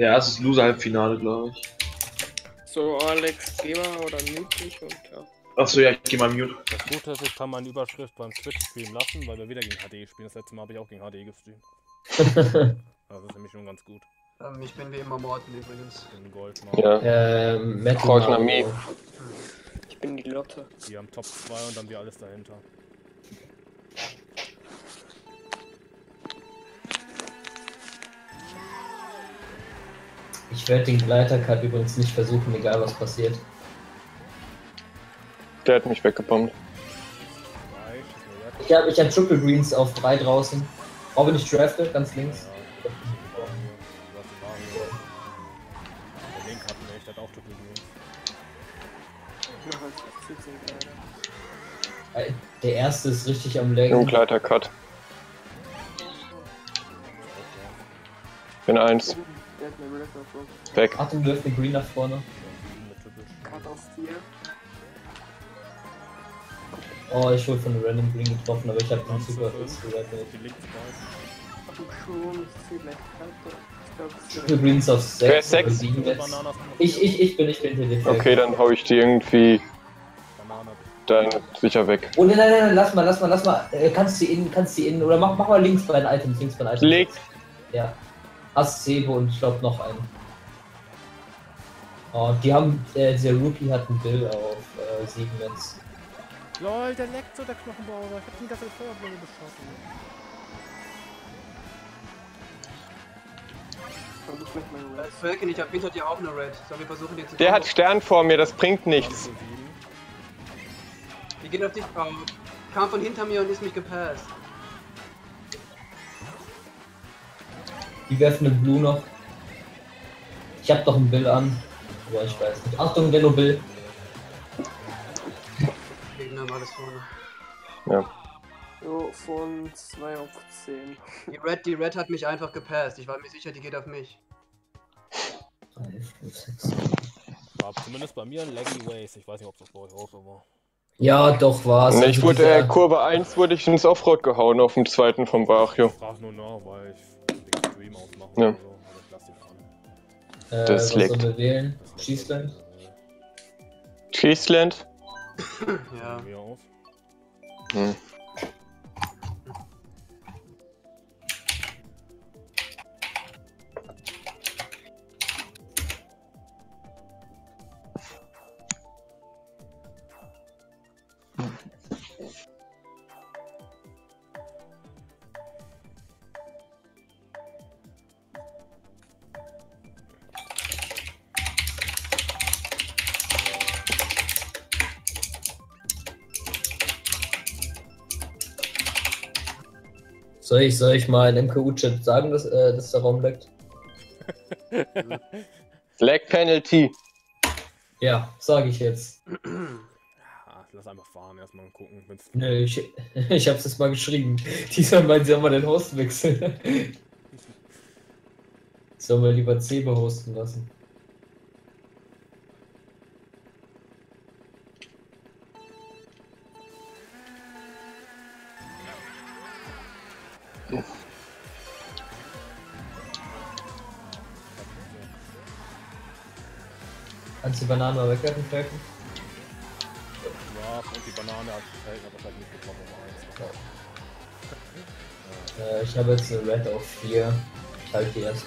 Ja, es ist Loser-Halbfinale, glaube ich. So, Alex, geh mal oder mute dich und ja. Achso, ja, ich geh mal mute. Das Gute ist, ich kann meine Überschrift beim Twitch streamen lassen, weil wir wieder gegen HD spielen. Das letzte Mal habe ich auch gegen HD gestreamt. Das ist nämlich schon ganz gut. Ich bin wie immer Morten übrigens. Ich bin Goldmorten. Ja. Ich bin die Lotte. Die haben Top 2 und dann wir alles dahinter. Ich werde den Gleiter-Cut übrigens nicht versuchen, egal was passiert. Der hat mich weggepumpt. Ich hab Triple Greens auf 3 draußen. Robin nicht drafted, ganz links. Ja. Der Link hat mich, der hat auch Triple Greens. Der erste ist richtig am Lag. Ein Gleiter-Cut. Bin 1. Weg. Achtung, wirft den Green nach vorne. Cut aus dir. Oh, ich wurde von einem random Green getroffen, aber ich hab noch Super FX gesagt. Die Greens auf 6. Wer ist 6? Ich bin hinter dir. Okay, dann hau ich die irgendwie. Dann sicher weg. Oh, nein, lass mal. Kannst die innen. Oder mach mal links bei den Items. Links. Ja. Ass, Sebo und ich glaube noch einen. Oh, der Rookie hat ein Bill auf 7 Wins. LOL, der leckt so, der Knochenbauer. Ich hab nie das als Feuerblume beschossen. Falcon, ich hab hinter dir auch eine Red. Sollen wir versuchen, den zu Der hat Stern vor mir, das bringt nichts. Die gehen auf dich drauf. Kam von hinter mir und ist mich gepasst. Die werfen eine Blue noch. Ich hab doch ein Bill an. Aber ich weiß nicht. Achtung, Denno Bill. Gegner war das vorne. Ja. Jo, von 2 auf 10. Die Red hat mich einfach gepasst. Ich war mir sicher, die geht auf mich. 3, 4, 6. War zumindest bei mir ein Laggy Ways. Ich weiß nicht, ob das bei euch auch so war. Ja, doch war's. Nee, ich wurde, Kurve 1 wurde ich ins Offroad gehauen, auf dem zweiten vom Vario. Ich frag nur nach, weil ich... Aufmachen ja. Oder so. Das liegt. Was sollen wir wählen? Cheeseland? Cheeseland? Ja. Hm. Soll ich mal in MKU-Chat sagen, dass der Raum laggt? Lag Penalty! Ja, sag ich jetzt. Ja, lass einfach fahren, erstmal gucken. Nö, ich hab's jetzt mal geschrieben. Diesmal meinen sie mal den Host wechseln. Sollen wir lieber Zebe hosten lassen? Kannst du die Banane mal wegwerfen, Falcon? Ja, und die Banane hat Falcon, aber halt nicht bekommen, aber eins. Ich habe jetzt eine Red auf 4. Ich halte die erste.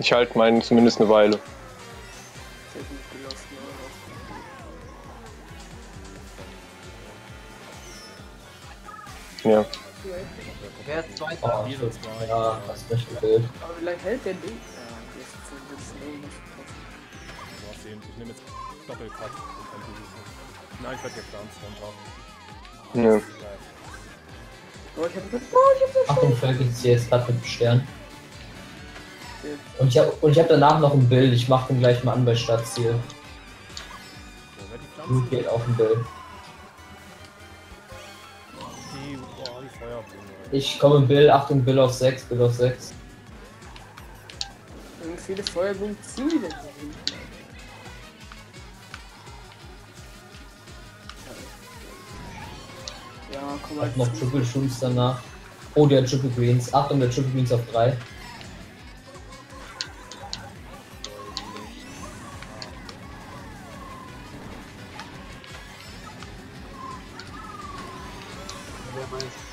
Ich halte meinen zumindest eine Weile. Ja. Wer ist zweiter? Oh, ja, das ist echt blöd. Aber vielleicht hält der Ding. Ich nehme jetzt Doppelpack. Nein, ich werde jetzt da runter. Oh, ich hab Achtung, Falcon ist jetzt gerade mit dem Stern. Und ich hab danach noch ein Bild, ich mach den gleich mal an bei Stadtziel. Gut, geht auch ein Bild. die Feuerblume. Ich komme Bill, Achtung Bill auf 6, Bill auf 6. Und viele Feuerblumen ziehen die denn da hin? Ja, komm mal. Noch Triple Shoots danach. Oh, der Triple Greens. Achtung, der Triple Greens auf 3.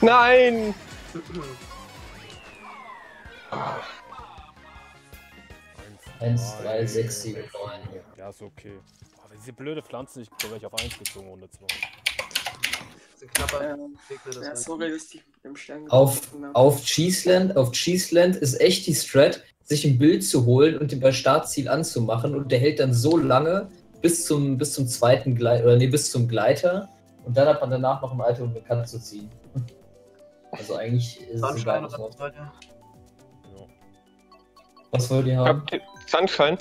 Nein! Ah. 1, 3, 6, 7, 9. Ja, ist okay. Oh, diese blöde Pflanzen, ich glaube, ich auf 1 gezogen ohne 2. Ja, sorry, dass ich im Stern auf Cheeseland ist echt die Strat, sich ein Bild zu holen und den bei Startziel anzumachen und der hält dann so lange bis zum zweiten Gleiter, oder nee, bis zum Gleiter und dann hat man danach noch ein Alter, um eine Kante zu ziehen. Also eigentlich ist es egal, was wollt ihr? Ja. Was wollt ihr haben? Sunshine?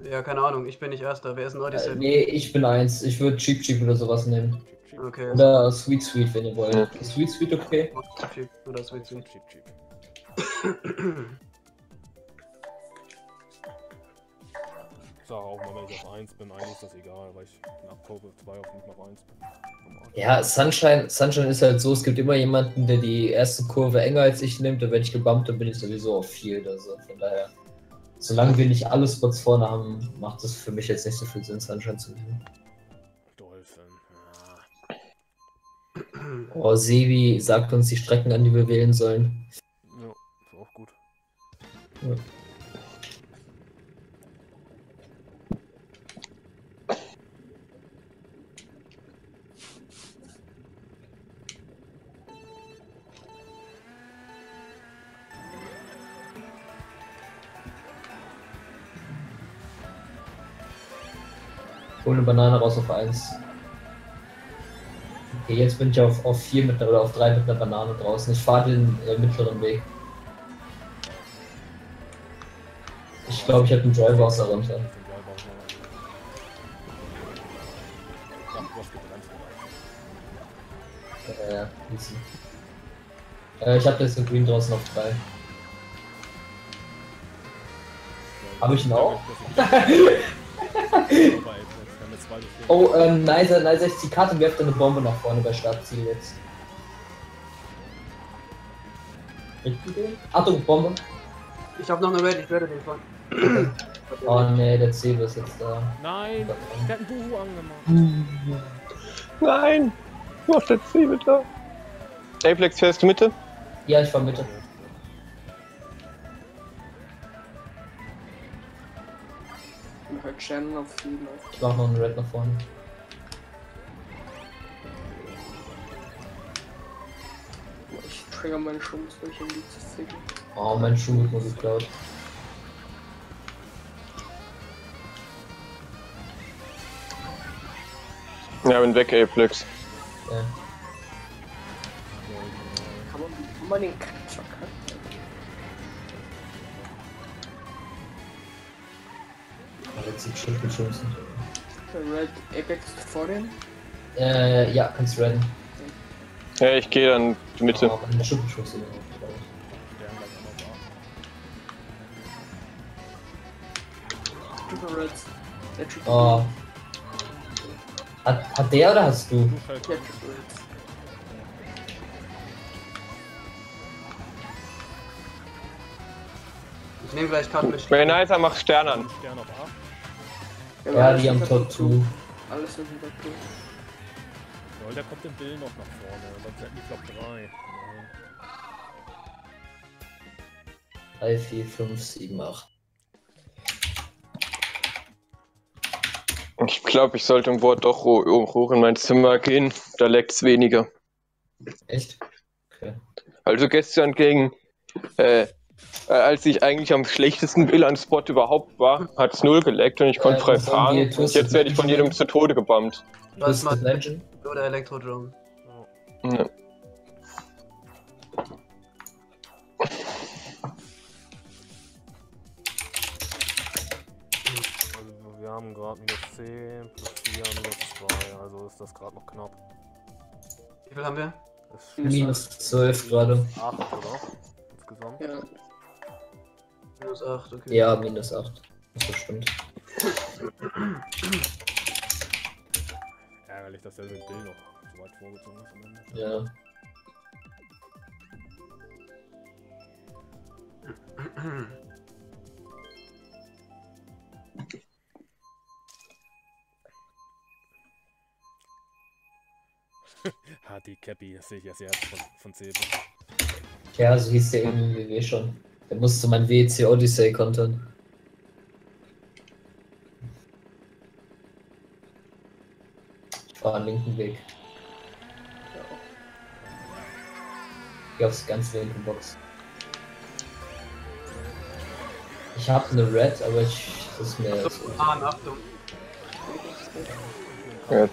Ja, keine Ahnung, ich bin nicht Erster. Wer ist denn Odyssey? Nee, ich bin 1. Ich würde Cheap Cheap oder sowas nehmen. Okay. Oder Sweet Sweet, wenn ihr wollt. Ja. Sweet Sweet, okay? Oder Sweet Sweet. Ich sage auch mal, wenn ich auf 1 bin, eigentlich ist das egal, weil ich nach Kurve 2 auf nicht auf 1 bin. Ja, Sunshine ist halt so, es gibt immer jemanden, der die erste Kurve enger als ich nimmt, und wenn ich gebumpt bin, bin ich sowieso auf 4 oder so. Von daher, solange wir nicht alle Spots vorne haben, macht es für mich jetzt nicht so viel Sinn, Sunshine zu nehmen. Oh, Sebi sagt uns die Strecken an, die wir wählen sollen. Ja, ist auch gut. Ja. Hol eine Banane raus auf 1. Okay, jetzt bin ich auf 4 mit oder auf 3 mit einer Banane draußen. Ich fahre den mittleren Weg. Ich glaube, ich habe einen Driver aus der Runde. Ja, easy. Ich habe jetzt den Green draußen auf 3. Habe ich ihn auch? Oh, Nizer ist die Karte, werft eine Bombe nach vorne bei Startziel jetzt. Achtung, Bombe. Ich hab noch eine Red, ich werde den fahren. Oh ne, der Zebe ist jetzt da. Nein, der hat einen Buhu angemacht. Nein, wo ist der Zebe da? Aplex, fährst du Mitte? Ja, ich fahr Mitte. Ich mach noch einen Red nach vorne. Ich trigger meinen Schuh, weil ich ihn nicht zu ficken. Oh, mein Schuh wird mir geklaut. Ja, bin weg, Aplex. Ja. Kann man den Kackzock haben? Jetzt sieht schön geschossen. Red Apex vorhin? Ja, kannst du redden. Ja, ich gehe dann die Mitte. Oh, eine Schuppenschuss oder so. Super Red. Oh. Hat der oder hast du? Ja, Triple Red. Ich nehme gleich Karten mit. Bei Nizer macht Stern an. Ja, die am Top 2. Alles in Top 2. Lol, der kommt im Bill noch nach vorne. Sonst hätten die Flop 3. 3, 4, 5, 7, 8. Ich glaube, ich sollte im Wort doch hoch in mein Zimmer gehen. Da leckt's weniger. Echt? Okay. Also gestern gegen... als ich eigentlich am schlechtesten WLAN-Spot überhaupt war, hat es 0 geleckt und ich konnte frei fahren. Jetzt werde ich von jedem zu Tode gebammt. Was macht Legend oder Elektrodrum? Ja. Also wir haben gerade -10 + 4 − 2, also ist das gerade noch knapp. Wie viel haben wir? Minus 12 gerade. 8 oder? Insgesamt? Ja. Minus 8, okay. Ja, minus 8. Das stimmt. Ärgerlich, dass der mit Bill noch so weit vorgezogen ist am Ende. Ja. HD Cappy, das sehe ich als Herz von Sebo. Ja, so hieß der eben im WW schon. Der musste mein WEC Odyssey kontern. Ich fahre den linken Weg. Ich gehe aufs ganz linke Box. Ich habe eine Red, aber das ist mir. Achtung. Ja.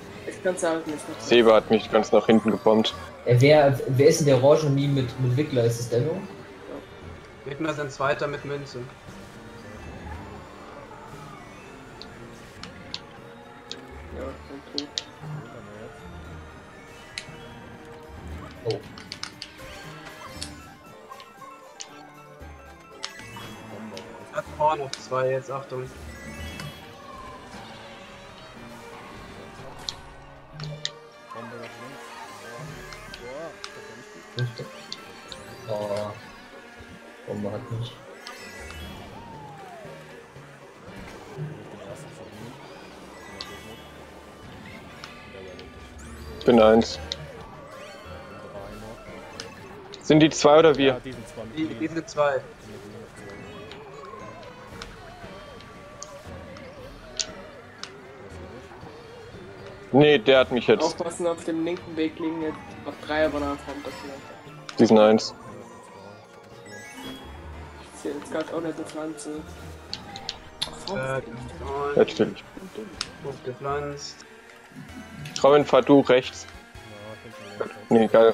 Seba hat mich ganz nach hinten gebombt. Wer ist denn der Orange nie mit Wickler? Ist es Denno? Ja. Wickler ist ein Zweiter mit Münze. Ja, okay. Oh. Hat vorne noch zwei jetzt, Achtung. Oh, Bombe hat mich. Ich bin 1. Sind die 2 oder wir? Ja, die sind 2. Nee, der hat mich jetzt. Aufpassen, auf dem linken Weg liegen jetzt auf 3, aber dann kommt das hier. Die sind 1. Ich sehe jetzt gerade auch nicht die Pflanze. Natürlich. Hochgepflanzt. Robin, fahr du rechts. Nee, geil.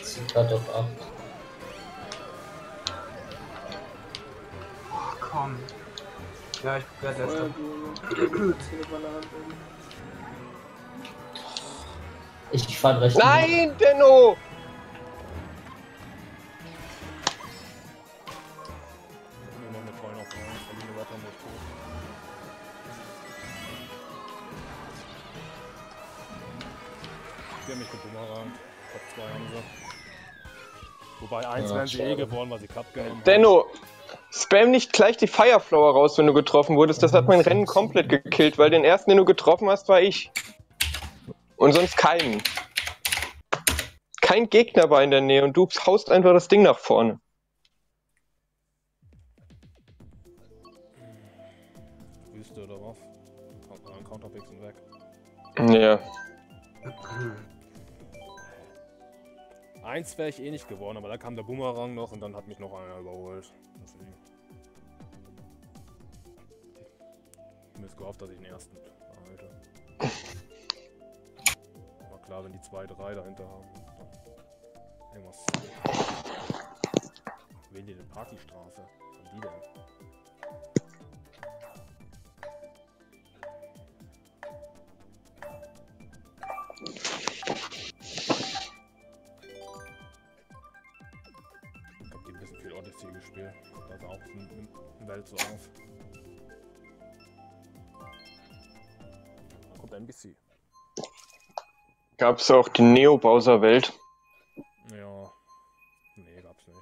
Das sind gerade auf 8. Ja, ich werde erst noch. Ich fahr rechts. Nein, Denno! Die haben mich geboomerang. Top 2 haben sie. Wobei 1 wären sie eh geworden, weil sie Cup gehalten haben. Denno! Spam nicht gleich die Fireflower raus, wenn du getroffen wurdest. Das hat mein Rennen komplett gekillt, weil den ersten, den du getroffen hast, war ich. Und sonst keinen. Kein Gegner war in der Nähe und du haust einfach das Ding nach vorne. Wüste darauf. Kommt mal ein Counterpicks und weg. Ja. 1 wäre ich eh nicht geworden, aber da kam der Boomerang noch und dann hat mich noch einer überholt. Deswegen. Ich müsste gehofft, dass ich den ersten behalte. War klar, wenn die 2-3 dahinter haben. Irgendwas. Wählen die denn Partystraße? Und die denn? Odyssey gespielt, das auch in Welt so auf. Da kommt ein bisschen. Gab's auch die Neo-Bowser-Welt? Ja. Nee, gab's nicht.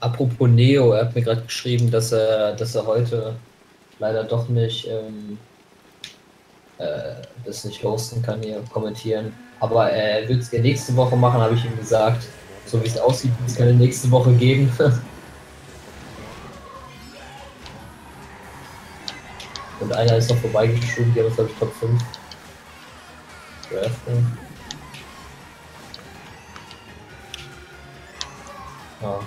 Apropos Neo, er hat mir gerade geschrieben, dass er heute leider doch nicht das nicht hosten kann hier, kommentieren. Aber er wird es ja nächste Woche machen, habe ich ihm gesagt. So wie es aussieht, wird es keine nächste Woche geben. Und einer ist noch vorbeigeschoben, die haben jetzt, glaube ich, Top 5. Ja.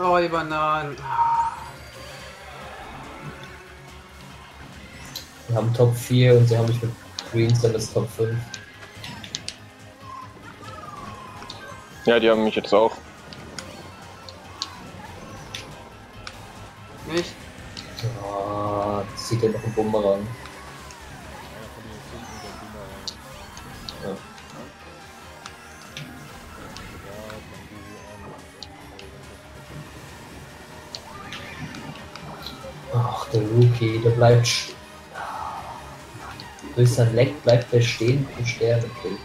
Oh, die Bananen. Wir haben Top 4 und sie haben mich mit Greens dann das Top 5. Ja, die haben mich jetzt auch. Nicht? Ah, das sieht ja noch ein Bumerang. Ja. Ach, der Rookie, der bleibt durch sein Leck bleibt der stehen und Sterne kriegt.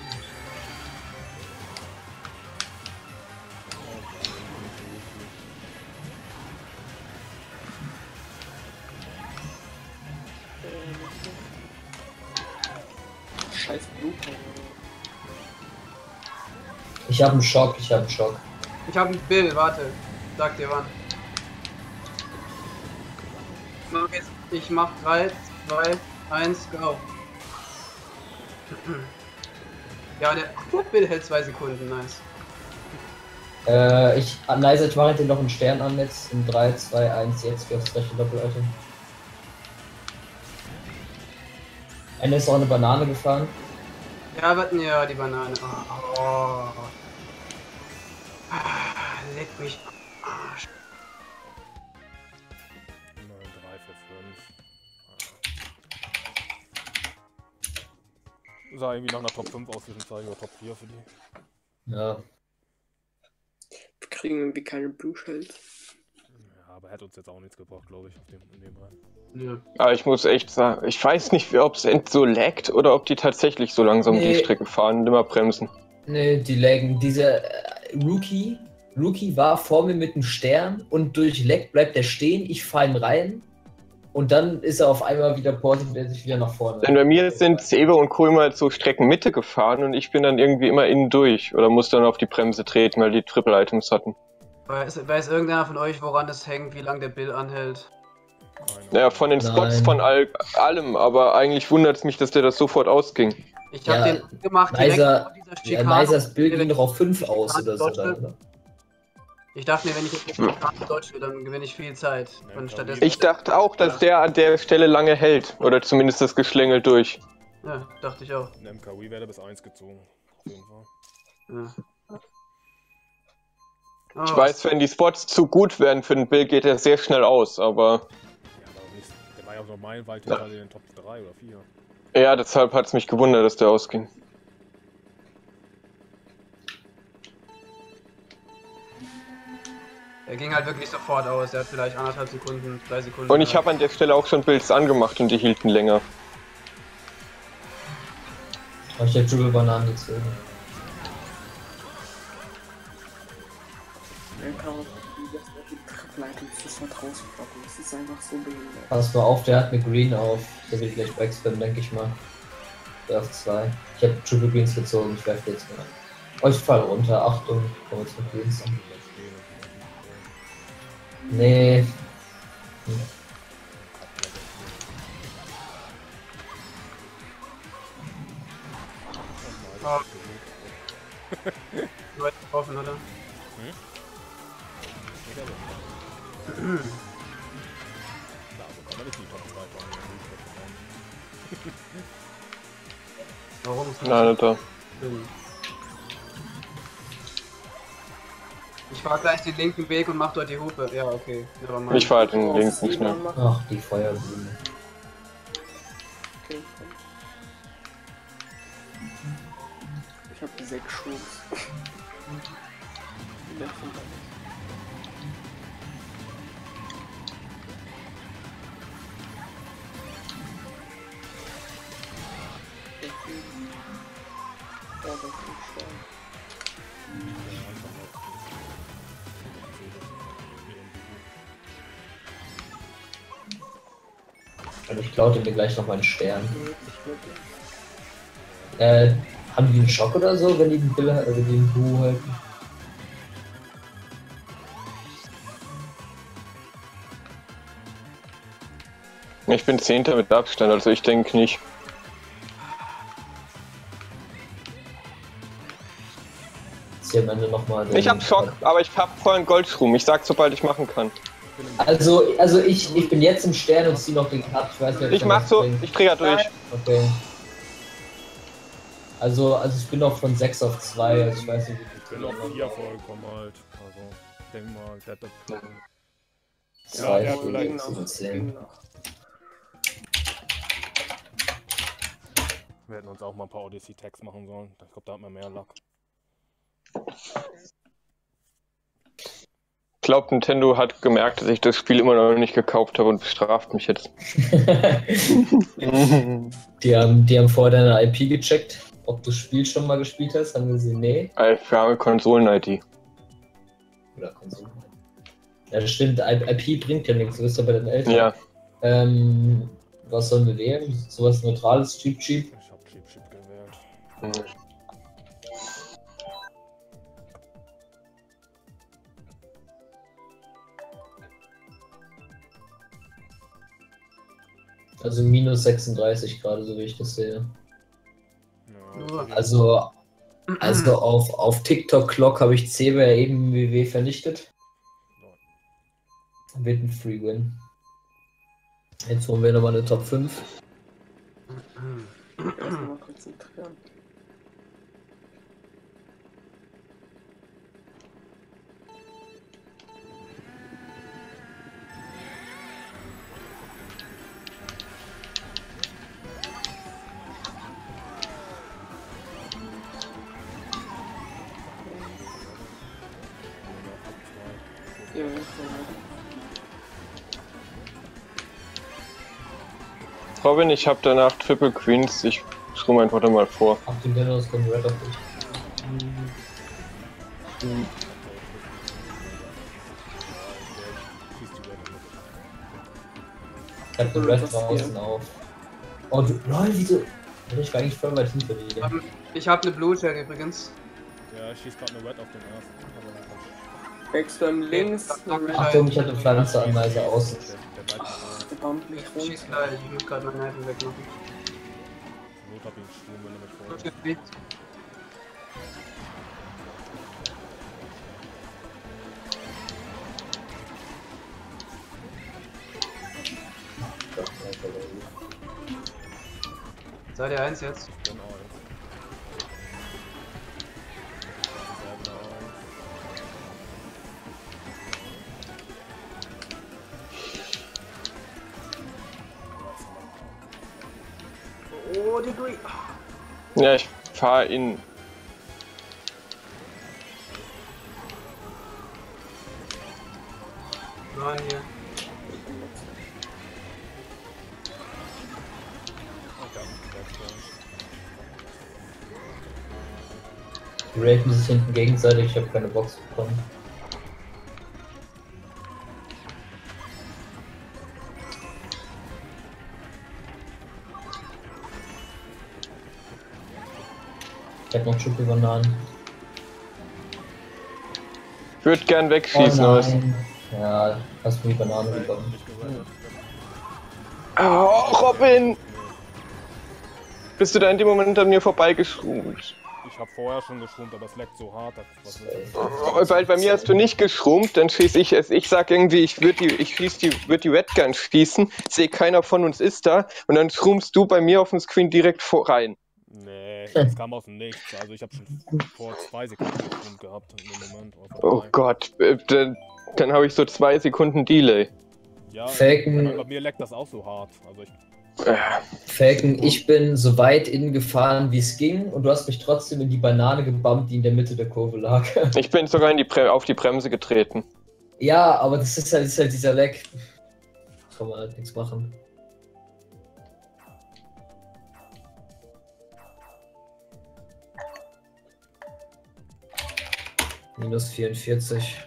Ich habe einen Schock, ich habe einen Schock. Ich habe ein Bill, warte. Sag dir wann. Ich mach 3, 2, 1, go. Ja, der Bill hält 2 Sekunden, nice. Nizer, ich mache jetzt noch einen Stern an jetzt. In 3, 2, 1, jetzt für das rechte Doppel-Item. Einer ist auch eine Banane gefahren. Ja, warten, ja, die Banane. Oh. Oh. Ah, leck mich am Arsch. 9, 3 für 5. Sah irgendwie nach einer Top 5 aus, ich sage über Top 4 für die. Ja. Wir kriegen irgendwie keine Blue Shells. Ja, aber er hat uns jetzt auch nichts gebraucht, glaube ich, in dem Rennen. Ja. Aber ich muss echt sagen, ich weiß nicht, ob es so laggt oder ob die tatsächlich so langsam die Strecke fahren und immer bremsen. Ne, die laggen. Dieser Rookie war vor mir mit einem Stern und durch Lag bleibt er stehen, ich fahre ihn rein und dann ist er auf einmal wieder portet, der sich wieder nach vorne. Denn bei mir sind Sebe und Co. immer so Streckenmitte gefahren und ich bin dann irgendwie immer innen durch oder muss dann auf die Bremse treten, weil die Triple-Items hatten. Weiß irgendeiner von euch, woran das hängt, wie lange der Bill anhält? Ja, von den Spots, von allem, aber eigentlich wundert es mich, dass der das sofort ausging. Ich hab den gemacht, Nizers Bild ging doch auf 5 aus oder so. Oder? Ich dachte mir, wenn ich jetzt Karte Deutsch will, dann gewinne ich viel Zeit. Ich dachte auch, dass der an der Stelle lange hält. Oder zumindest das Geschlängel durch. Ja, dachte ich auch. In MKU wäre bis 1 gezogen. Auf jeden Fall. Ja. Oh, ich weiß, wenn die Spots zu gut werden für den Bill, geht er sehr schnell aus, aber... Ja, aber nicht, der war ja auch noch meilenweit hinter den Top 3 oder 4. Ja, deshalb hat es mich gewundert, dass der ausging. Er ging halt wirklich sofort aus, er hat vielleicht 1,5 Sekunden, 3 Sekunden... Und ich habe an der Stelle auch schon Bills angemacht und die hielten länger. Hab ich ja Triple Bananen gezogen. Das ist einfach so behindert. Pass mal auf, der hat eine Green auf. Der will gleich backspammen, denke ich mal. Der auf 2. Ich habe Triple Greens gezogen, ich werfe jetzt mal. Oh, ich fall runter, Achtung, komm jetzt mit Greens. Nee. Hm. Oh. Leute getroffen, oder? Hm? Warum? Nein, Alter. Ich fahr gleich den linken Weg und mach dort die Hupe. Ja, okay. Ich fahr halt den linken schnell. Ach, die Feuerblume. Okay. Ich hab die 6 Schuhe. Ich klaute mir gleich noch meinen Stern. Haben die einen Schock oder so, wenn die den Bill oder den Bu halten? Ich bin 10. mit Abstand, also ich denke nicht. hier am Ende nochmal. Ich hab Schock, aber ich hab vollen Goldruhm. Ich sag, sobald ich machen kann. Also ich bin jetzt im Stern und zieh noch den Cut. Ich weiß nicht, ich mach so, ich trigger durch. Okay. Also ich bin noch von 6 auf 2, also ich weiß nicht, wie ich bin noch 4 vollkommen alt. Also, ich denke mal, ich werde das machen. Ja, ja, vielleicht. Wir hätten uns auch mal ein paar Odyssey-Tags machen sollen. Ich glaube, da hat man mehr Luck. Ich glaube, Nintendo hat gemerkt, dass ich das Spiel immer noch nicht gekauft habe und bestraft mich jetzt. die haben vorher deine IP gecheckt, ob du das Spiel schon mal gespielt hast. Haben gesehen, nee. Wir haben Konsolen-ID. Oder Konsolen-ID. Ja, das stimmt. IP bringt ja nichts. Du bist ja bei den Eltern. Ja. Was sollen wir wählen? Sowas Neutrales, Cheap Cheap? Also minus 36 gerade, so wie ich das sehe. Also auf TikTok Clock habe ich Zebra eben WW vernichtet. Wird ein Free Win. Jetzt holen wir nochmal eine Top 5. Ich muss mal konzentrieren. Robin, ich habe danach Triple Queens, ich schrumme einfach da mal vor. Ach, den Denno, das kommt Red auf dich. Ich hab den Red draußen auf. Oh, du, lol, wieso? Ich war eigentlich voll weit hinter dir. Ich hab ne Blue Jack übrigens. Ja, ich schieß gerade ne Red auf den Arsch. Extrem links. Achtung, ich hatte Pflanze an Nizer außen. Ich schieß gleich, ich muss gerade meine Nerven wegmachen. Not hab ich Sturm, wenn er mich vorher. Seid ihr eins jetzt? Genau. Ja, ich fahr in. Nein, hier. Die raten sich hinten gegenseitig, ich habe keine Box bekommen. Ich hab noch Schokobananen. Ich würde gern wegschießen, aber. Oh ja, hast du die Banane bekommen. Oh, Robin! Bist du da in dem Moment an mir vorbeigeschrumpft? Ich hab vorher schon geschrumpft, aber es leckt so hart. Das ist weil bei mir hast du nicht geschrumpft, dann schieß ich es. Ich sag irgendwie, ich würd die Red Gun schießen, sehe keiner von uns ist da und dann schrumpfst du bei mir auf dem Screen direkt rein. Nee, das kam aus dem Nichts. Also ich habe schon vor 2 Sekunden Grund gehabt in dem Moment. Oh Gott, dann habe ich so 2 Sekunden Delay. Ja, Falcon, bei mir leckt das auch so hart. Also Falcon, ich bin so weit innen gefahren, wie es ging und du hast mich trotzdem in die Banane gebammt, die in der Mitte der Kurve lag. Ich bin sogar auf die Bremse getreten. Ja, aber das ist halt dieser Lag. Kann man halt nichts machen. Minus 44.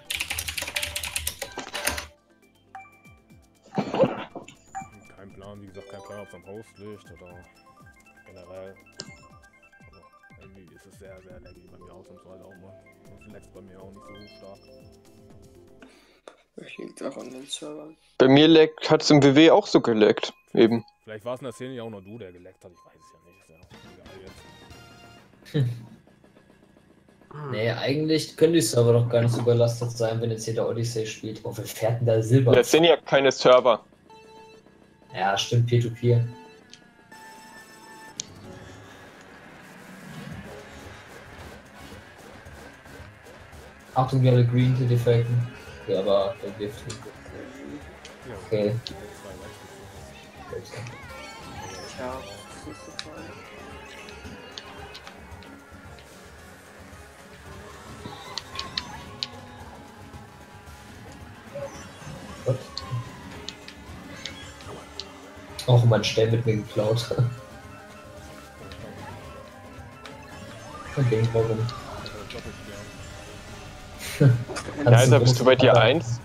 Kein Plan, wie gesagt, kein Plan, ob es am Haus liegt oder generell. Also, irgendwie ist es sehr, sehr laggy bei mir ausnahmsweise auch mal. Und leckt bei mir auch nicht so stark. Ich liegt auch an den Servern. Bei mir hat es im WW auch so geleckt, eben. Vielleicht war es in der Szene ja auch nur du, der geleckt hat, ich weiß es ja nicht. Ist ja auch egal jetzt. Nee, eigentlich können die Server doch gar nicht so überlastet sein, wenn jetzt hier der Odyssey spielt. Oh, wir fährt denn da Silber? Das sind ja keine Server. Ja, stimmt, P2P. Achtung, wir haben Green zu defekten. Ja, aber der Gift. Okay. Ja. Auch mein Stell mit mir geklaut. Okay, warum? Nizer, bist du bei dir 1?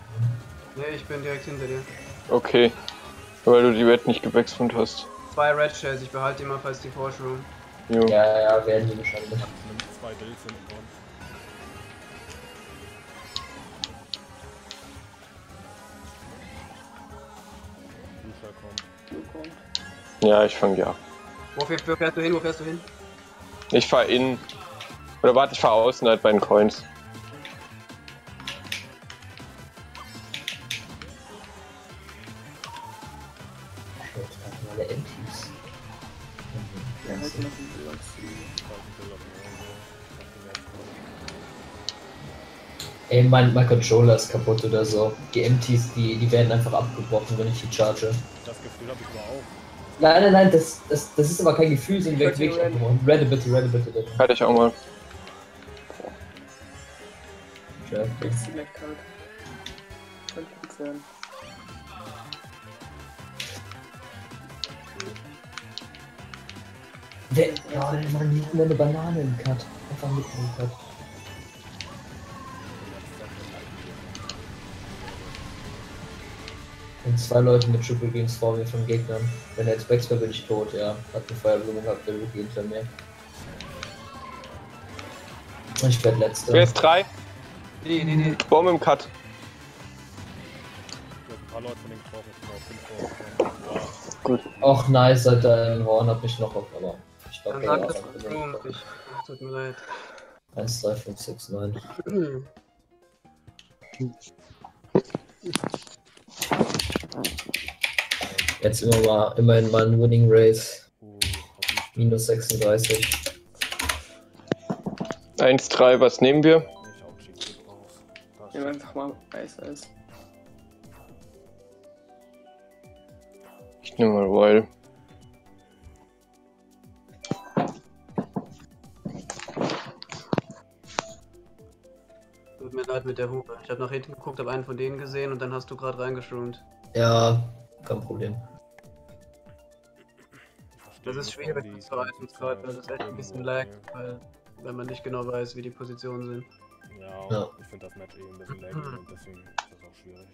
Ne, ich bin direkt hinter dir. Okay. Weil du die Red nicht gewechselt hast. 2 Red Shells, ich behalte die mal, falls die vorschwimmen. Jo. Ja, ja, werden die wahrscheinlich. 2 Dills sind vor uns. Ja, ich fange ja. Wo fährst du hin? Wo fährst du hin? Ich fahr innen. Oder warte, ich fahr außen halt bei den Coins. Ey, mein Controller ist kaputt oder so. Die MTs, die werden einfach abgebrochen, wenn ich die charge. Das Gefühl habe ich aber auch. Nein, das ist aber kein Gefühl, sind wirklich abgebrochen. Redde bitte. Hatte ich auch mal. Ja, okay. Ja, man nimmt eine Banane im Cut. Einfach mit dem Cut. Und 2 Leute mit Triple Greens vor mir von Gegnern. Wenn er jetzt Backspace bin ich tot, ja. Hat eine Feuerblume gehabt, der Rookie hinter mir. Und ich werd letzter. Wer ist 3? Nee. Baum im Cut. Ich hab ein paar Leute von den Torres drauf. Gut. Och nice, Alter, ein Horn hat mich noch auf, aber ich glaub, er hat mich. Tut mir leid. 1, 3, 5, 6, 9. Jetzt immerhin mal ein Winning Race. Minus 36. 1-3, was nehmen wir? Ich nehme einfach mal Eis. Ich nehme mal Royal. Tut mir leid mit der Hupe. Ich habe nach hinten geguckt, habe einen von denen gesehen und dann hast du gerade reingeschwimmt. Ja, kein Problem. Das ist schwierig mit Verhaltenskarten, das ist echt ein bisschen lag, weil wenn man nicht genau weiß, wie die Positionen sind. Ja. Ich finde das Match ein bisschen lag und deswegen ist das auch schwierig.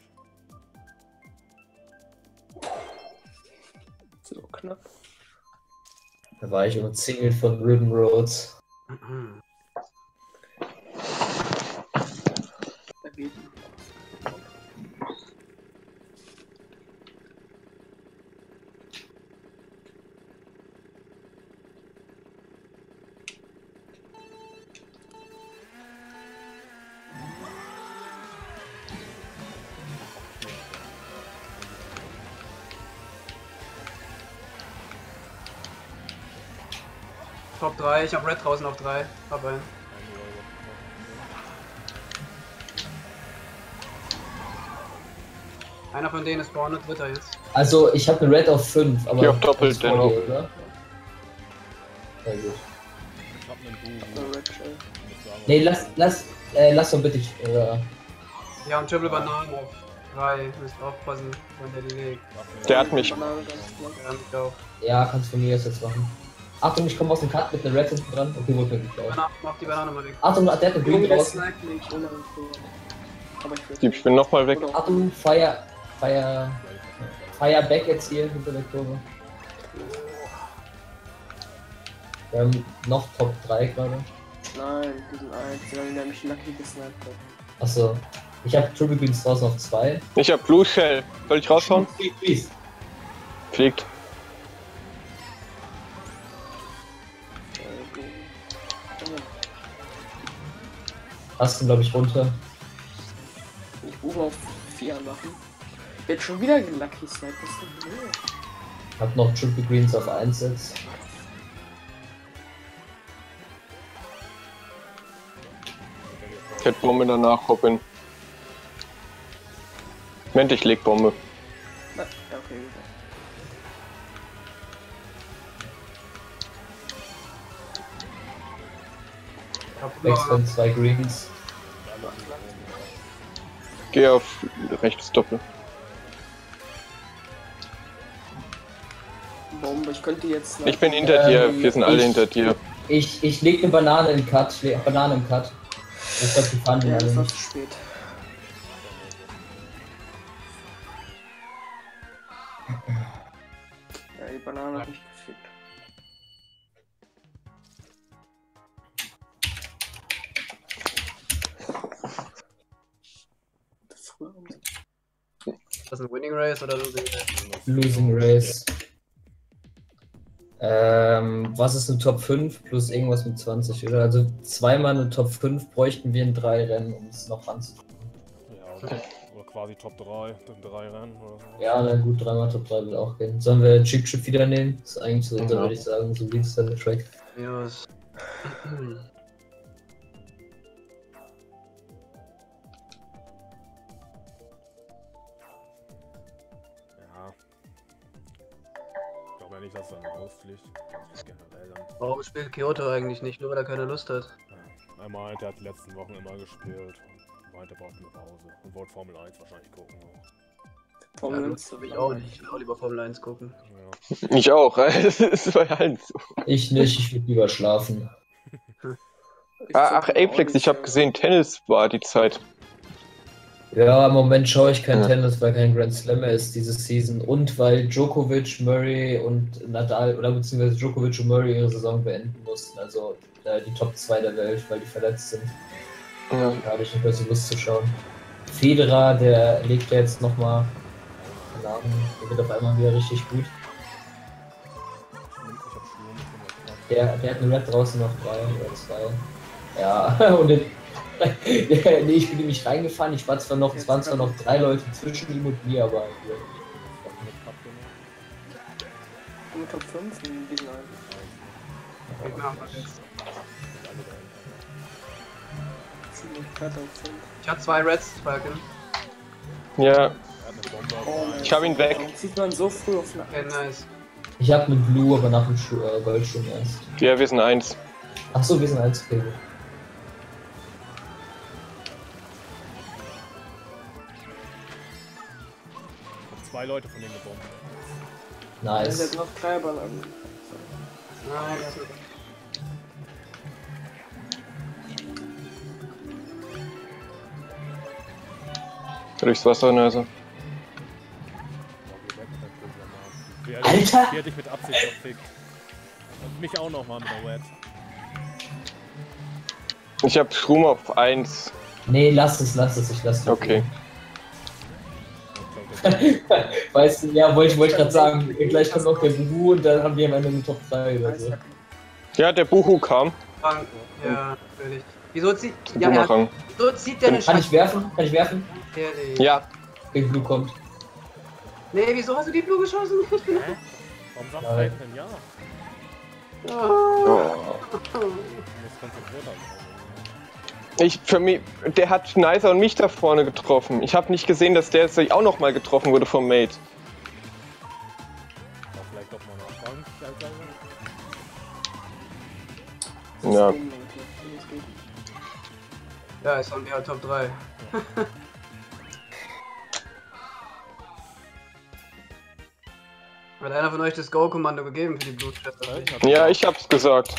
So knapp. Da war ich umzingelt von Ribbon Roads. Top 3, ich hab Red draußen auf 3, hab einen. Einer von denen ist vorne, dritter jetzt. Also ich hab eine Red auf 5, aber... Ich hab doppelt den Hoch. Ja gut. Ich hab einen Red Shell. Nee, lass doch bitte... Wir haben Triple Bananen auf 3, müsst aufpassen, wenn der die legt. Der hat mich. Ja, kannst du mir das jetzt machen. Achtung, ich komme aus dem Cut mit einer Red hinten dran. Okay, wurde mir geklaut. Mach die Banane mal weg. Achtung, der hat eine Green draußen. Ich bin nochmal weg. Achtung, Fire back jetzt hier hinter der Kurve. Wir haben noch Top 3 gerade. Nein, die sind 1, die haben nämlich Lucky gesniped. Achso, ich hab Triple Greens draußen auf 2. Ich hab Blue Shell. Soll ich raushauen? Fliegt. Hast du, glaube ich, runter. Ich ober auf 4 machen. Jetzt schon wieder Lucky Slide, was ist denn hier? Hab noch Triple Greens auf 1 jetzt. Cat Bombe danach, Hoppin. Moment, ich leg Bombe. Na, okay, gut. Rechts von 2 Greens. Geh auf rechts Doppel. Bombe, ich könnte jetzt. Ich bin hinter dir, wir sind alle hinter dir. Ich leg eine Banane in Cut, ich leg Banane im Cut. Das war zu fahren, ja, das war zu spät. Ja, die Banane hat mich gefickt. Ist das ein Winning Race oder Losing Race? Losing Race. Was ist eine Top 5 plus irgendwas mit 20, oder? Also zweimal eine Top 5 bräuchten wir in 3 Rennen, um es noch ranzukommen. Ja, okay. Oder quasi Top 3 in 3 Rennen oder so. Ja, dann gut, dreimal Top 3 wird auch gehen. Sollen wir Cheap Cheap wieder nehmen? Das ist eigentlich so, würde ich sagen, so wie es dann der Track. Ja, yes. Nicht, dass er eine Aufpflicht generell dann. Warum spielt Kyoto eigentlich nicht? Nur weil er keine Lust hat. Ja, er meint, er hat die letzten Wochen immer gespielt und meint, er braucht eine Pause. Und wollte Formel 1 wahrscheinlich gucken. Formel 1 habe ich auch nicht. Ich will auch lieber Formel 1 gucken. Ja. Ich auch, das ist bei allen so. Ich nicht, ich will lieber schlafen. Ach, Aplex, ich habe gesehen, Tennis war die Zeit. Ja, im Moment schaue ich kein Tennis, weil kein Grand Slam mehr ist diese Season und weil Djokovic, Murray und Nadal oder beziehungsweise Djokovic und Murray ihre Saison beenden mussten, also die Top 2 der Welt, weil die verletzt sind. Ja. Da habe ich nicht mehr so Lust zu schauen. Federer, der legt ja jetzt nochmal, keine Ahnung, der wird auf einmal wieder richtig gut. Der hat eine Red draußen noch 3 oder 2. Ja, und den nee, ich bin nämlich reingefahren, ich war zwar noch, es waren zwar noch 3 Leute zwischen ihm und mir, aber mit Top 5 in diesem Alter. Ich hab 2 Reds, Falcon. Ja. Ich hab ihn weg. Sieht man so früh auf eine 1. Ich hab mit Blue, aber nach dem Gold schon erst. Ja, wir sind 1. Achso, wir sind 1, okay. Leute von denen gebombt. Nice. Jetzt noch 3 Ball an. Nein, das ist durchs Wasser, Nizer. Alter! Die hätte ich mit Absicht verfickt. Und mich auch nochmal mit der Red. Ich hab Schrum auf 1. Nee, lass es, ich lass es. Okay. Weißt du, ja, wollte gerade sagen, gleich kommt noch der Buhu und dann haben wir am Ende eine Top 3 oder so. Ja, der Buhu kam. Ja, natürlich. Wieso zieht der eine Scheiße? Kann ich werfen? Ja. Der Blue kommt. Nee, wieso hast du die Blue geschossen? Warum sagt er denn ja? Der hat Nizer und mich da vorne getroffen. Ich habe nicht gesehen, dass der jetzt auch nochmal getroffen wurde vom Mate. Ja. Ja, ist an der Top 3. Hat einer von euch das Go-Kommando gegeben für die Blutschwester? Ja, ich hab's gesagt.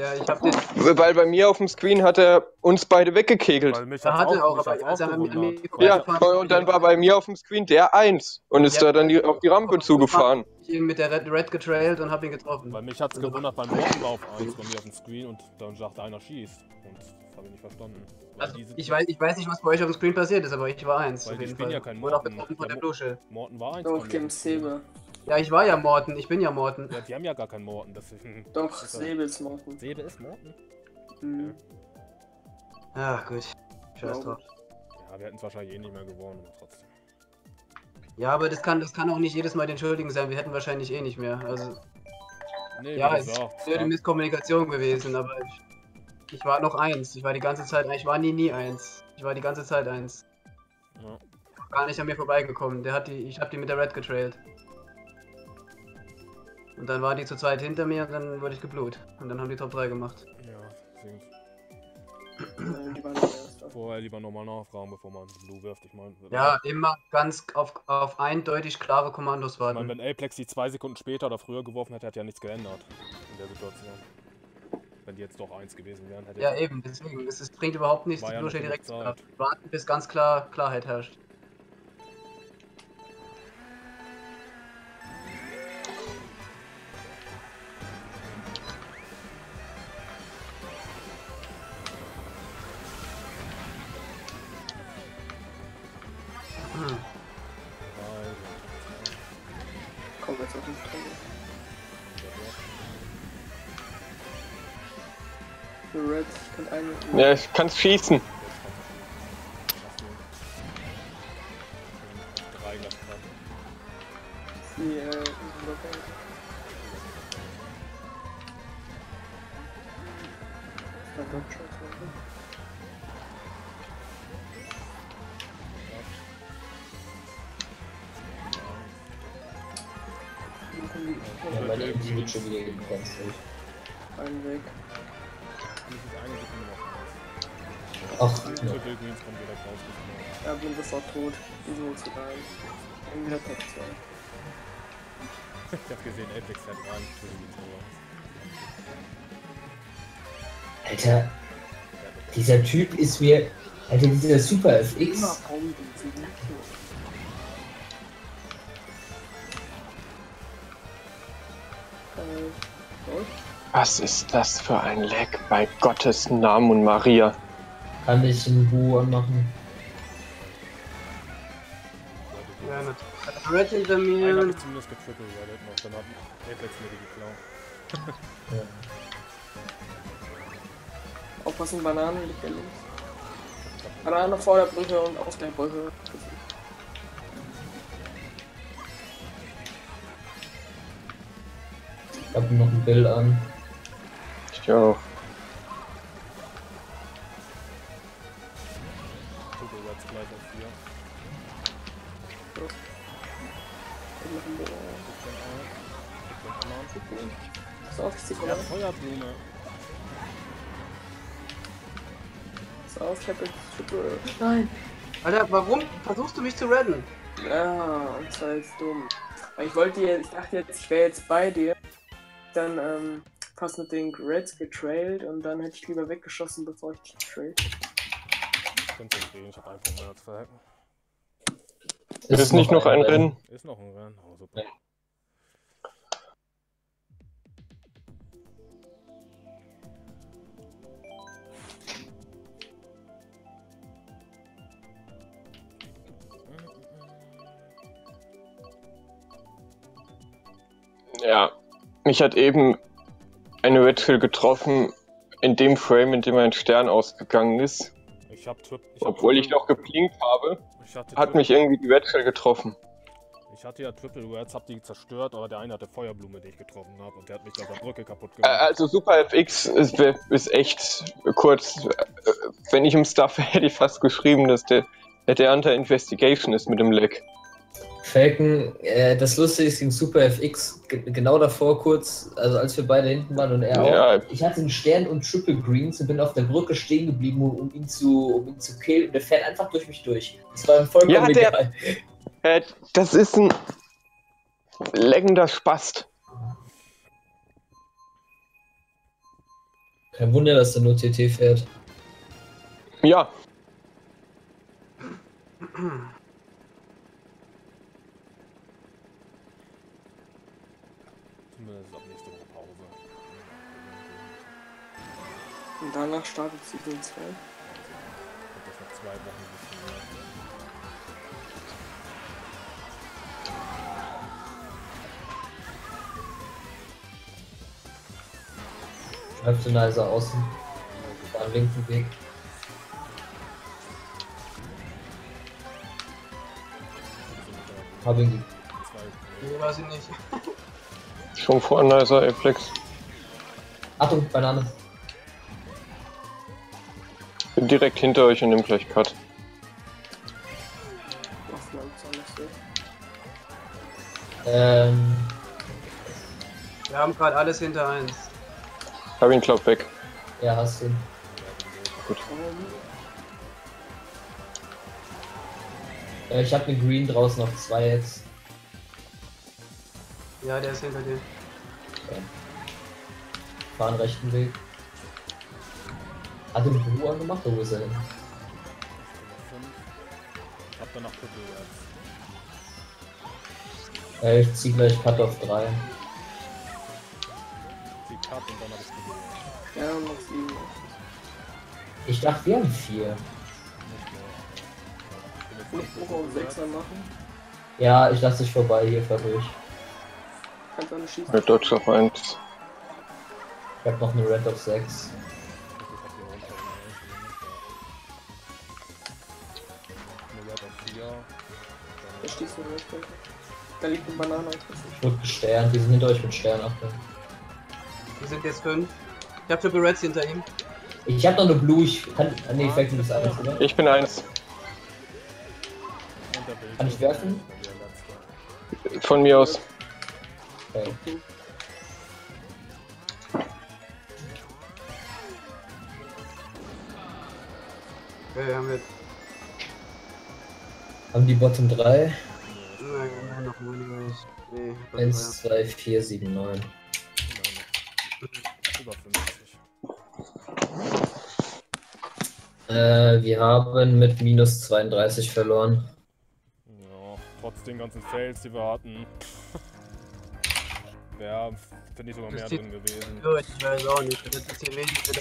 Ja, ich hab den. Weil bei mir auf dem Screen hat er uns beide weggekegelt. Da hat er auch, aber als er mit mir gefahren. Und dann war bei mir auf dem Screen der 1 und ist da dann auf die Rampe zugefahren. Ich bin mit der Red getrailt und hab ihn getroffen. Bei mich hat's gewundert beim Morgenlauf 1 bei mir auf dem Screen und dann sagt einer schießt. Und das hab ich nicht verstanden. Also, ich weiß nicht, was bei euch auf dem Screen passiert ist, aber ich war 1. Weil ich bin ja kein Morten. Morten war 1. Doch, dem Sebe. Ja, ich war ja Morten, ich bin ja Morten. Ja, die haben ja gar keinen Morten, deswegen. Doch, Sebe ist Morten. Sebe ist Morten? Mhm. Ach gut, scheiß drauf. Ja, wir hätten es wahrscheinlich eh nicht mehr gewonnen, aber trotzdem. Ja, aber das kann auch nicht jedes Mal den Schuldigen sein, wir hätten wahrscheinlich eh nicht mehr, also... Nee, ja, es ist eine Misskommunikation gewesen, aber ich war noch eins, ich war die ganze Zeit, ich war nie eins, ich war die ganze Zeit eins. Ja. Gar nicht an mir vorbeigekommen, ich hab die mit der Red getrailt. Und dann waren die zu zweit hinter mir und dann wurde ich geblut. Und dann haben die Top 3 gemacht. Ja, deswegen. Vorher lieber nochmal nachfragen, bevor man Blue wirft. Ich mein, ja, immer ganz auf eindeutig klare Kommandos warten. Ich mein, wenn Aplex die 2 Sekunden später oder früher geworfen hätte, hat ja nichts geändert in der Situation. Wenn die jetzt doch 1 gewesen wären, hätte ja eben, deswegen. Es bringt überhaupt nichts, die Blue direkt zu warten, bis ganz klar Klarheit herrscht. Ja, ich kann's schießen. Tot, wieso muss ich rein? Irgendwie der Top 2. Ich hab gesehen, Aplex hat rein, Alter, dieser Typ ist mir. Alter, dieser Super FX. Was ist das für ein Leck bei Gottes Namen und Maria? Kann ich einen Bu anmachen? Red hinter mir. Einer hat zumindest getrippelt, weil noch, dann hat Aplex mir die geklaut. Ja. Aufpassen, Bananen liegt der los. Bananen vor der Brücke und auf der Brücke. Ich hab noch ein Bild an. Ich auch. Nein! Alter, warum versuchst du mich zu redden? Ja, das war jetzt dumm. Ich dachte jetzt, ich wäre jetzt bei dir. Dann fast mit den Reds getrailt und dann hätte ich lieber weggeschossen, bevor ich getrailt. Ich hab einfach mal zu verhalten. Ist nicht noch ein Rennen? Ist noch ein Rennen, oh, super. Ja, mich hat eben eine Red Pill getroffen, in dem Frame, in dem ein Stern ausgegangen ist. Obwohl ich noch geblinkt habe, hat mich irgendwie die Red Pill getroffen. Ich hatte ja Triple Reds, hab die zerstört, aber der eine hatte Feuerblume, die ich getroffen habe, und der hat mich auf der Brücke kaputt gemacht. Also Super FX ist echt kurz. Wenn ich im Stuff hätte ich fast geschrieben, dass der Hunter Investigation ist mit dem Leck. Falcon, das Lustige ist, gegen Super FX, genau davor kurz, also als wir beide hinten waren und er auch, ich hatte einen Stern und Triple Greens und bin auf der Brücke stehen geblieben, um ihn zu killen, und der fährt einfach durch mich durch. Das war vollkommen egal. Das ist ein leckender Spast. Kein Wunder, dass der nur TT fährt. Ja. Und danach startet sie den 2. Das hat 2 Wochen bisschen mehr. Schreibst du Nizer außen. Am linken Weg. Hat ihn nicht. Nee, weiß ich nicht. Schon vor Nizer, Aplex. Achtung, Banane. Ich bin direkt hinter euch und nehme gleich Cut. Wir haben gerade alles hinter eins. Ich hab ihn, glaub, weg. Ja, hast du ihn. Gut. Ich hab den Green draußen auf 2 jetzt. Ja, der ist hinter dir. Okay. Fahr einen rechten Weg. Hat er den Blue angemacht oder wo ist er denn? Ich hab da noch Viertel. Ich zieh gleich Cut auf 3. Ja, ich dachte, wir haben 4. Ja, ich lasse dich vorbei, hier fahr durch. Kannst du eine schießen? Red Dogs auf 1. Ich hab noch eine Red auf 6. Da stehst du nicht. Da liegt eine Banane. Ich wurde gestern, wir sind hinter euch mit Sternen. Wir sind jetzt 5. Ich hab Triple Reds hinter ihm. Ich hab noch eine Blue, ich kann... Ne, ich bin bis 1, oder? Ich bin 1. Kann ich werfen? Von mir aus. Okay. Okay, haben wir... Haben die Bottom 3? Nein, noch nicht. Nee, 1, 2, 4, 7, 9. Über 50. Wir haben mit minus 32 verloren. Ja, trotz den ganzen Fails, die wir hatten. Wäre nicht sogar mehr drin gewesen. Ja, ich weiß auch nicht. Das ist hier wenig, den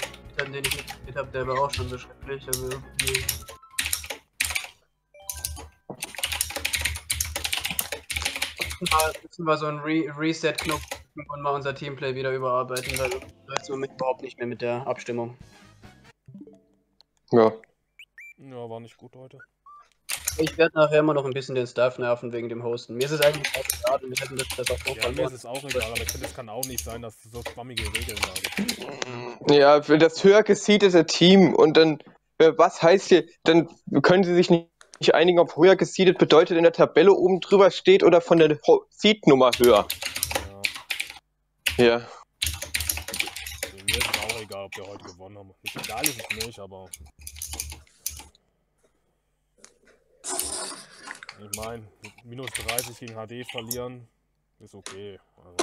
ich mitgespielt habe, der war auch schon so schrecklich. Also, nee. Müssen wir so einen Reset-Knopf und mal unser Teamplay wieder überarbeiten, weil läuft es im Moment überhaupt nicht mehr mit der Abstimmung. Ja. Ja, war nicht gut heute. Ich werde nachher immer noch ein bisschen den Staff nerven wegen dem Hosten. Mir ist es eigentlich auch egal, wir hätten das auch ja, mir ist es auch egal, aber ich finde, es kann auch nicht sein, dass du so spammige Regeln hast. Ja, das höher gesiedete Team und dann, was heißt hier, dann können sie sich nicht einigen, ob höher gesiedet bedeutet, in der Tabelle oben drüber steht oder von der Seed-Nummer höher. Ja. Mir ist auch egal, ob wir heute gewonnen haben. Egal ist es nicht, aber... Ich meine, minus 30 gegen HD verlieren ist okay. Also.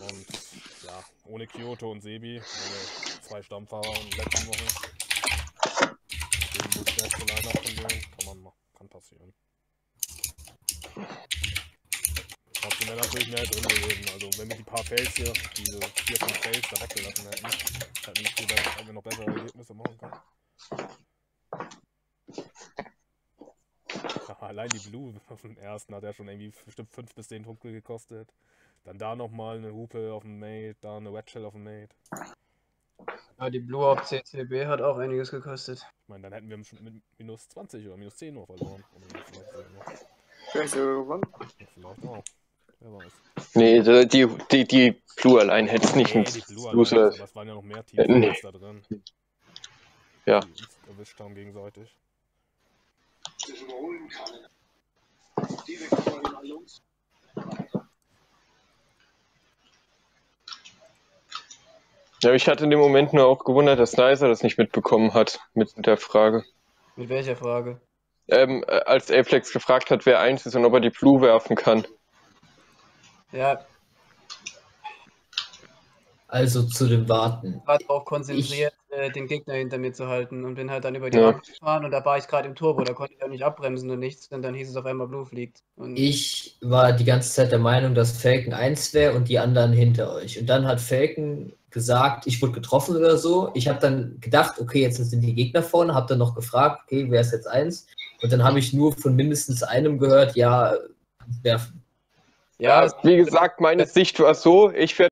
Und ja, ohne Kyoto und Sebi, ohne 2 Stammfahrer in den letzten Wochen. Deswegen muss ich erst leider auch von denen. Kann passieren. Das wäre natürlich mehr drin gewesen. Also, wenn wir die paar Fails hier, diese 4-5 Fails da weggelassen hätten, hätten wir noch bessere Ergebnisse machen können. Ja, allein die Blue auf dem ersten hat ja schon irgendwie bestimmt 5 bis 10 Punkte gekostet. Dann da nochmal eine Hupe auf dem Mate, da eine Wedge auf dem Mate. Ja, die Blue auf CCB hat auch einiges gekostet. Ich meine, dann hätten wir schon mit minus 20 oder minus 10 nur verloren. Vielleicht sogar gewonnen. Vielleicht auch. Wer weiß. Nee, die Blue allein hätte es nicht. Nee, die Blue allein, aber es waren ja noch mehr Teams da drin. Ja. Die uns erwischt haben gegenseitig. Ja, ich hatte in dem Moment nur auch gewundert, dass Nizer das nicht mitbekommen hat, mit der Frage. Mit welcher Frage? Als Aplex gefragt hat, wer 1 ist und ob er die Blue werfen kann. Ja. Also zu dem Warten. Ich war darauf konzentriert, den Gegner hinter mir zu halten und bin halt dann über die Rampe gefahren und da war ich gerade im Turbo, da konnte ich auch nicht abbremsen und nichts und dann hieß es auf einmal Blue fliegt. Und ich war die ganze Zeit der Meinung, dass Falcon 1 wäre und die anderen hinter euch. Und dann hat Falcon gesagt, ich wurde getroffen oder so. Ich habe dann gedacht, okay, jetzt sind die Gegner vorne, habe dann noch gefragt, okay, wer ist jetzt 1? Und dann habe ich nur von mindestens einem gehört, ja, werfen. Ja, wie gesagt, meine Sicht war so, ich werde